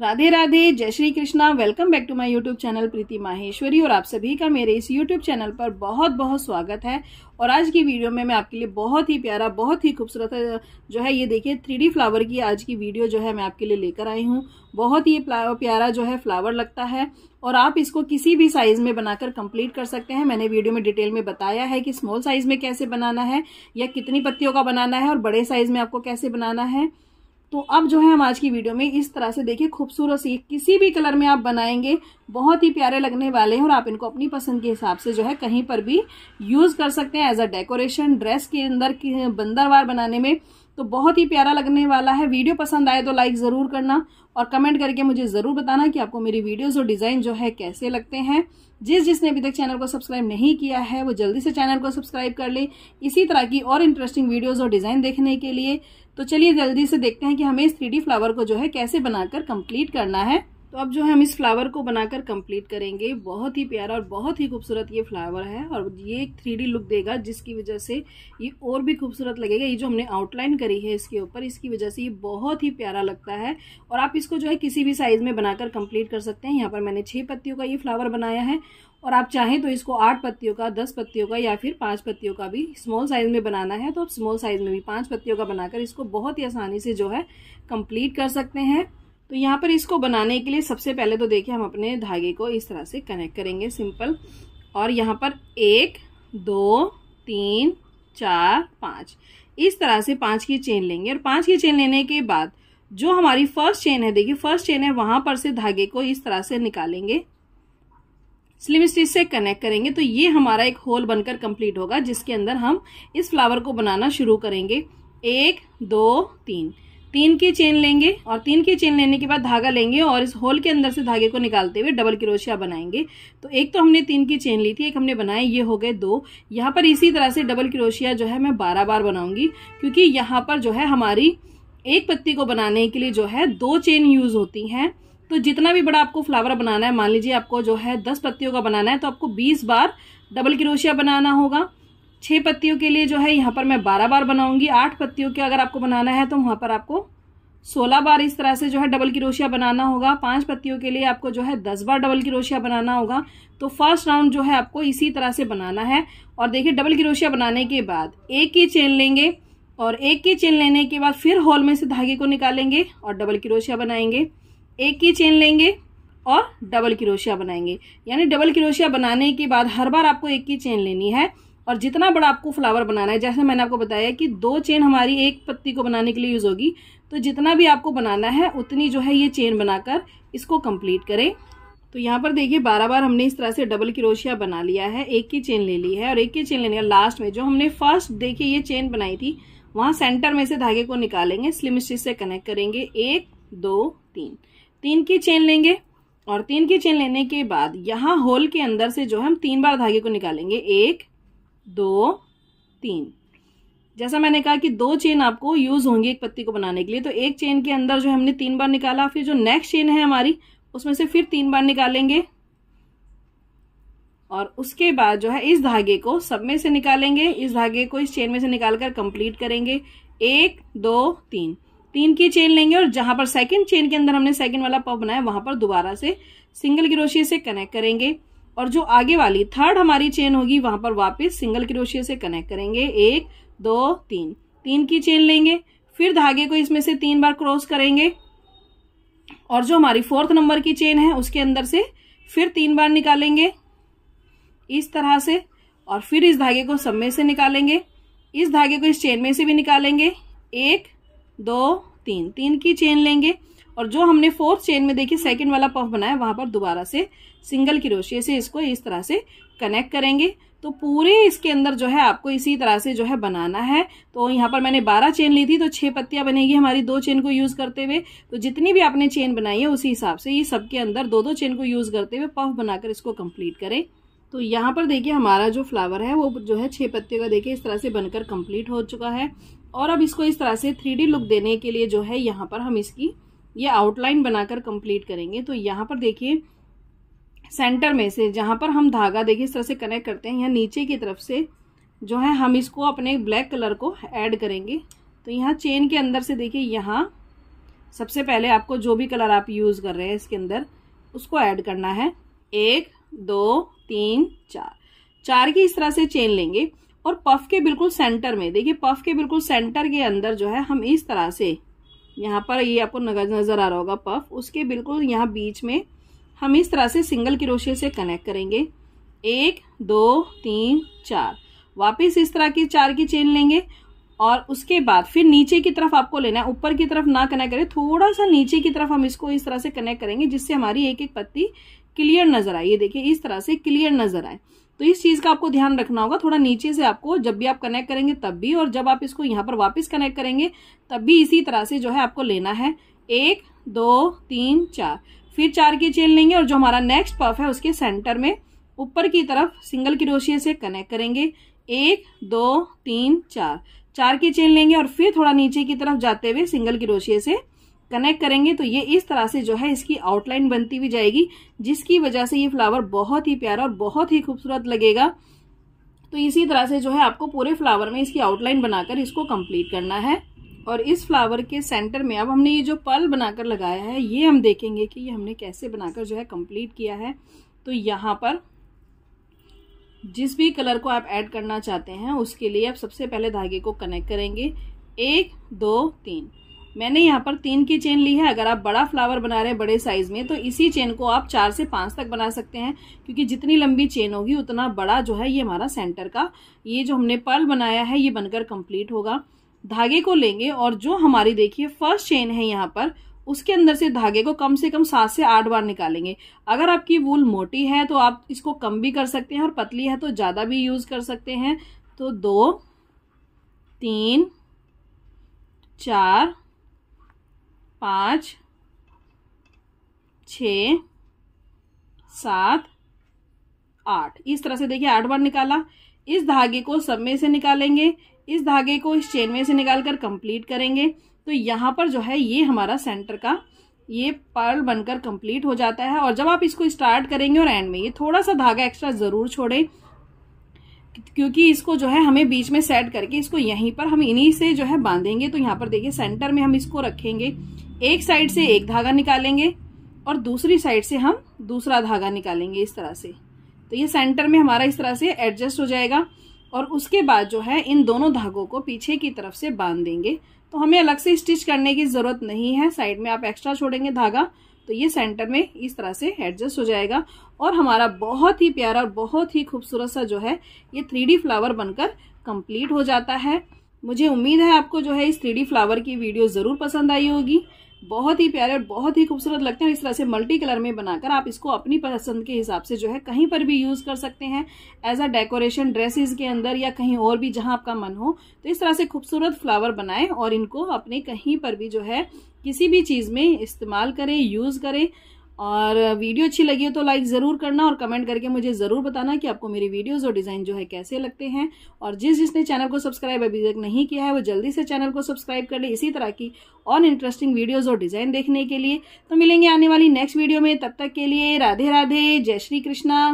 राधे राधे, जय Shri Krishna. Welcome back to my YouTube channel Preeti Maheshwari और आप सभी का मेरे इस यूट्यूब चैनल पर बहुत बहुत स्वागत है। और आज की वीडियो में मैं आपके लिए बहुत ही प्यारा, बहुत ही खूबसूरत जो है ये देखिए 3D फ्लावर की आज की वीडियो जो है मैं आपके लिए लेकर आई हूँ। बहुत ही प्यारा जो है फ्लावर लगता है और आप इसको किसी भी साइज में बनाकर कंप्लीट कर सकते हैं। मैंने वीडियो में डिटेल में बताया है कि स्मॉल साइज में कैसे बनाना है या कितनी पत्तियों का बनाना है और बड़े साइज में आपको कैसे बनाना है। तो अब जो है हम आज की वीडियो में इस तरह से देखिए खूबसूरत सी किसी भी कलर में आप बनाएंगे बहुत ही प्यारे लगने वाले हैं और आप इनको अपनी पसंद के हिसाब से जो है कहीं पर भी यूज कर सकते हैं एज अ डेकोरेशन, ड्रेस के अंदर बंदरवार बनाने में। तो बहुत ही प्यारा लगने वाला है। वीडियो पसंद आए तो लाइक जरूर करना और कमेंट करके मुझे जरूर बताना कि आपको मेरी वीडियोज और डिजाइन जो है कैसे लगते हैं। जिसने अभी तक चैनल को सब्सक्राइब नहीं किया है वो जल्दी से चैनल को सब्सक्राइब कर ले इसी तरह की और इंटरेस्टिंग वीडियोज और डिजाइन देखने के लिए। तो चलिए जल्दी से देखते हैं कि हमें इस 3D फ्लावर को जो है कैसे बनाकर कंप्लीट करना है। तो अब जो है हम इस फ्लावर को बनाकर कंप्लीट करेंगे। बहुत ही प्यारा और बहुत ही खूबसूरत ये फ्लावर है और ये एक 3D लुक देगा जिसकी वजह से ये और भी खूबसूरत लगेगा। ये जो हमने आउटलाइन करी है इसके ऊपर, इसकी वजह से ये बहुत ही प्यारा लगता है और आप इसको जो है किसी भी साइज में बनाकर कंप्लीट कर सकते हैं। यहाँ पर मैंने 6 पत्तियों का ये फ्लावर बनाया है और आप चाहें तो इसको 8 पत्तियों का, 10 पत्तियों का या फिर 5 पत्तियों का भी स्मॉल साइज में बनाना है तो आप स्मॉल साइज में भी 5 पत्तियों का बनाकर इसको बहुत ही आसानी से जो है कंप्लीट कर सकते हैं। तो यहाँ पर इसको बनाने के लिए सबसे पहले तो देखिए हम अपने धागे को इस तरह से कनेक्ट करेंगे सिंपल। और यहाँ पर 1 2 3 4 5 इस तरह से 5 की चेन लेंगे और 5 की चेन लेने के बाद जो हमारी फर्स्ट चेन है, देखिए फर्स्ट चेन है, वहां पर से धागे को इस तरह से निकालेंगे, स्लिम स्टिच से कनेक्ट करेंगे तो ये हमारा एक होल बनकर कंप्लीट होगा जिसके अंदर हम इस फ्लावर को बनाना शुरू करेंगे। 1 2 3 की चेन लेंगे और 3 की चेन लेने के बाद धागा लेंगे और इस होल के अंदर से धागे को निकालते हुए डबल क्रोशिया बनाएंगे। तो एक तो हमने 3 की चेन ली थी, एक हमने बनाए, ये हो गए 2। यहाँ पर इसी तरह से डबल क्रोशिया जो है मैं 12 बार बनाऊंगी क्योंकि यहाँ पर जो है हमारी एक पत्ती को बनाने के लिए जो है 2 चेन यूज होती हैं। तो जितना भी बड़ा आपको फ्लावर बनाना है, मान लीजिए आपको जो है 10 पत्तियों का बनाना है तो आपको 20 बार डबल क्रोशिया बनाना होगा। 6 पत्तियों के लिए जो है यहाँ पर मैं 12 बार बनाऊंगी। 8 पत्तियों के अगर आपको बनाना है तो वहाँ पर आपको 16 बार इस तरह से जो है डबल क्रोशिया बनाना होगा। 5 पत्तियों के लिए आपको जो है 10 बार डबल क्रोशिया बनाना होगा। तो फर्स्ट राउंड जो है आपको इसी तरह से बनाना है। और देखिए डबल क्रोशिया बनाने के बाद 1 की चेन लेंगे और 1 की चेन लेने के बाद फिर होल में से धागे को निकालेंगे और डबल क्रोशिया बनाएंगे। 1 की चेन लेंगे और डबल क्रोशिया बनाएंगे। यानी डबल क्रोशिया बनाने के बाद हर बार आपको 1 की चेन लेनी है और जितना बड़ा आपको फ्लावर बनाना है, जैसे मैंने आपको बताया कि 2 चेन हमारी एक पत्ती को बनाने के लिए यूज होगी, तो जितना भी आपको बनाना है उतनी जो है ये चेन बनाकर इसको कंप्लीट करें। तो यहाँ पर देखिए 12 बार हमने इस तरह से डबल क्रोशिया बना लिया है, 1 की चेन ले ली है और 1 की चेन लेने लास्ट में जो हमने फर्स्ट देखिए ये चेन बनाई थी वहां सेंटर में से धागे को निकालेंगे, स्लिम स्टिच से कनेक्ट करेंगे। 1 2 3 की चेन लेंगे और 3 की चेन लेने के बाद यहाँ होल के अंदर से जो हम 3 बार धागे को निकालेंगे। 1 2 3 जैसा मैंने कहा कि 2 चेन आपको यूज होंगी एक पत्ती को बनाने के लिए, तो एक चेन के अंदर जो हमने 3 बार निकाला, फिर जो नेक्स्ट चेन है हमारी उसमें से फिर 3 बार निकालेंगे और उसके बाद जो है इस धागे को सब में से निकालेंगे, इस धागे को इस चेन में से निकालकर कंप्लीट करेंगे। 1 2 3 की चेन लेंगे और जहां पर सेकंड चेन के अंदर हमने सेकंड वाला पफ बनाया वहां पर दोबारा से सिंगल क्रोशिया से कनेक्ट करेंगे और जो आगे वाली थर्ड हमारी चेन होगी वहां पर वापस सिंगल क्रोशिया से कनेक्ट करेंगे। 1 2 3 की चेन लेंगे, फिर धागे को इसमें से 3 बार क्रॉस करेंगे और जो हमारी फोर्थ नंबर की चेन है उसके अंदर से फिर 3 बार निकालेंगे इस तरह से और फिर इस धागे को सब में से निकालेंगे, इस धागे को इस चेन में से भी निकालेंगे। 1 2 3 की चेन लेंगे और जो हमने फोर्थ चेन में देखिए सेकंड वाला पफ बनाया वहां पर दोबारा से सिंगल क्रोशिया से इसको इस तरह से कनेक्ट करेंगे। तो पूरे इसके अंदर जो है आपको इसी तरह से जो है बनाना है। तो यहाँ पर मैंने 12 चेन ली थी तो 6 पत्तियां बनेगी हमारी 2 चेन को यूज करते हुए। तो जितनी भी आपने चेन बनाई है उसी हिसाब से ये सबके अंदर 2-2 चेन को यूज करते हुए पफ बनाकर इसको कंप्लीट करें। तो यहाँ पर देखिए हमारा जो फ्लावर है वो जो है 6 पत्तियों का देखिए इस तरह से बनकर कंप्लीट हो चुका है। और अब इसको इस तरह से 3D लुक देने के लिए जो है यहाँ पर हम इसकी ये आउटलाइन बनाकर कंप्लीट करेंगे। तो यहाँ पर देखिए सेंटर में से जहाँ पर हम धागा देखिए इस तरह से कनेक्ट करते हैं, यहाँ नीचे की तरफ से जो है हम इसको अपने ब्लैक कलर को ऐड करेंगे। तो यहाँ चेन के अंदर से देखिए यहाँ सबसे पहले आपको जो भी कलर आप यूज़ कर रहे हैं इसके अंदर उसको ऐड करना है। 1 2 3 4 की इस तरह से चेन लेंगे और पफ के बिल्कुल सेंटर में, देखिए पफ के बिल्कुल सेंटर के अंदर जो है हम इस तरह से यहाँ पर ये आपको नज़र आ रहा होगा पफ, उसके बिल्कुल यहाँ बीच में हम इस तरह से सिंगल क्रोशिया से कनेक्ट करेंगे। 1 2 3 4 वापस इस तरह की 4 की चेन लेंगे और उसके बाद फिर नीचे की तरफ आपको लेना है, ऊपर की तरफ ना कनेक्ट करें, थोड़ा सा नीचे की तरफ हम इसको इस तरह से कनेक्ट करेंगे जिससे हमारी एक एक पत्ती क्लियर नजर आए। ये देखिए इस तरह से क्लियर नजर आए, तो इस चीज़ का आपको ध्यान रखना होगा। थोड़ा नीचे से आपको जब भी आप कनेक्ट करेंगे तब भी, और जब आप इसको यहाँ पर वापस कनेक्ट करेंगे तब भी इसी तरह से जो है आपको लेना है। 1 2 3 4 फिर 4 की चेन लेंगे और जो हमारा नेक्स्ट पफ है उसके सेंटर में ऊपर की तरफ सिंगल क्रोशिया से कनेक्ट करेंगे। 1 2 3 4 की चेन लेंगे और फिर थोड़ा नीचे की तरफ जाते हुए सिंगल क्रोशिया से कनेक्ट करेंगे। तो ये इस तरह से जो है इसकी आउटलाइन बनती हुई जाएगी, जिसकी वजह से ये फ्लावर बहुत ही प्यारा और बहुत ही खूबसूरत लगेगा। तो इसी तरह से जो है आपको पूरे फ्लावर में इसकी आउटलाइन बनाकर इसको कंप्लीट करना है। और इस फ्लावर के सेंटर में अब हमने ये जो पर्ल बनाकर लगाया है ये हम देखेंगे कि ये हमने कैसे बनाकर जो है कंप्लीट किया है। तो यहाँ पर जिस भी कलर को आप ऐड करना चाहते हैं उसके लिए आप सबसे पहले धागे को कनेक्ट करेंगे। 1 2 3 मैंने यहाँ पर 3 की चेन ली है। अगर आप बड़ा फ्लावर बना रहे हैं बड़े साइज में तो इसी चेन को आप 4 से 5 तक बना सकते हैं, क्योंकि जितनी लंबी चेन होगी उतना बड़ा जो है ये हमारा सेंटर का ये जो हमने पर्ल बनाया है ये बनकर कंप्लीट होगा। धागे को लेंगे और जो हमारी देखिए फर्स्ट चेन है यहाँ पर उसके अंदर से धागे को कम से कम 7 से 8 बार निकालेंगे। अगर आपकी वूल मोटी है तो आप इसको कम भी कर सकते हैं और पतली है तो ज़्यादा भी यूज़ कर सकते हैं। तो 2 3 4 5 6 7 8 इस तरह से देखिए 8 बार निकाला। इस धागे को सब में से निकालेंगे, इस धागे को इस चेन में से निकालकर कंप्लीट करेंगे। तो यहाँ पर जो है ये हमारा सेंटर का ये पर्ल बनकर कंप्लीट हो जाता है। और जब आप इसको स्टार्ट करेंगे और एंड में ये थोड़ा सा धागा एक्स्ट्रा ज़रूर छोड़ें, क्योंकि इसको जो है हमें बीच में सेट करके इसको यहीं पर हम इन्हीं से जो है बांधेंगे। तो यहाँ पर देखिए सेंटर में हम इसको रखेंगे, एक साइड से एक धागा निकालेंगे और दूसरी साइड से हम दूसरा धागा निकालेंगे इस तरह से। तो ये सेंटर में हमारा इस तरह से एडजस्ट हो जाएगा। और उसके बाद जो है इन दोनों धागों को पीछे की तरफ से बांध देंगे, तो हमें अलग से स्टिच करने की ज़रूरत नहीं है। साइड में आप एक्स्ट्रा छोड़ेंगे धागा तो ये सेंटर में इस तरह से एडजस्ट हो जाएगा और हमारा बहुत ही प्यारा और बहुत ही खूबसूरत सा जो है ये 3D फ्लावर बनकर कंप्लीट हो जाता है। मुझे उम्मीद है आपको जो है इस 3D फ्लावर की वीडियो ज़रूर पसंद आई होगी। बहुत ही प्यारे और बहुत ही खूबसूरत लगते हैं। इस तरह से मल्टी कलर में बनाकर आप इसको अपनी पसंद के हिसाब से जो है कहीं पर भी यूज़ कर सकते हैं, एज अ डेकोरेशन ड्रेसेस के अंदर या कहीं और भी जहां आपका मन हो। तो इस तरह से खूबसूरत फ्लावर बनाएं और इनको अपने कहीं पर भी जो है किसी भी चीज़ में इस्तेमाल करें, यूज़ करें। और वीडियो अच्छी लगी हो तो लाइक ज़रूर करना और कमेंट करके मुझे ज़रूर बताना कि आपको मेरी वीडियोस और डिज़ाइन जो है कैसे लगते हैं। और जिसने चैनल को सब्सक्राइब अभी तक नहीं किया है वो जल्दी से चैनल को सब्सक्राइब कर ले इसी तरह की और इंटरेस्टिंग वीडियोस और डिज़ाइन देखने के लिए। तो मिलेंगे आने वाली नेक्स्ट वीडियो में, तब तक के लिए राधे राधे, जय श्री कृष्णा।